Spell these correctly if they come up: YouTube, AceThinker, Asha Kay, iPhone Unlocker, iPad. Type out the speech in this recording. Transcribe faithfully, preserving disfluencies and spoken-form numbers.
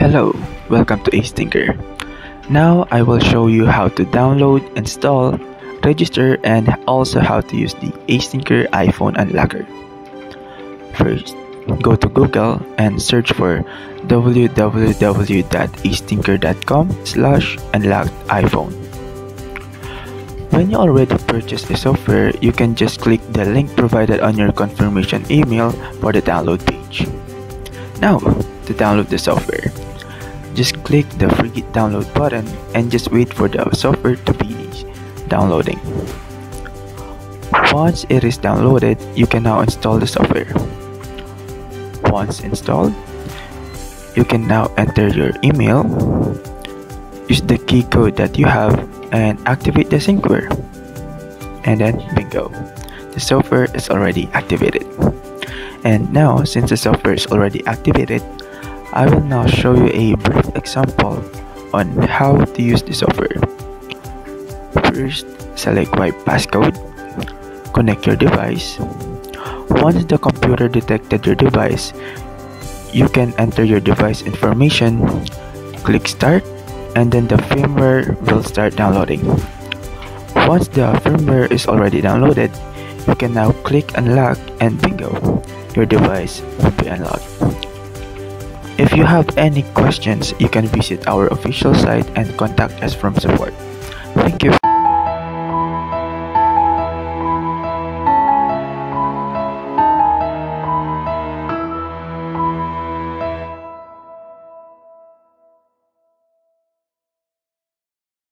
Hello, welcome to AceThinker. Now I will show you how to download, install, register, and also how to use the AceThinker iPhone Unlocker. First, go to Google and search for w w w dot acethinker dot com slash unlocked iPhone. When you already purchased the software, you can just click the link provided on your confirmation email for the download page. Now, to download the software, just click the free download button and just wait for the software to be downloading. Once it is downloaded, you can now install the software. Once installed, you can now enter your email, use the key code that you have, and activate the syncware. And then bingo, the software is already activated. And now, since the software is already activated, I will now show you a brief example on how to use the software. First, select wipe passcode, connect your device. Once the computer detected your device, you can enter your device information, click start, and then the firmware will start downloading. Once the firmware is already downloaded, you can now click unlock and bingo, your device will be unlocked. If you have any questions, you can visit our official site and contact us from support. Thank you.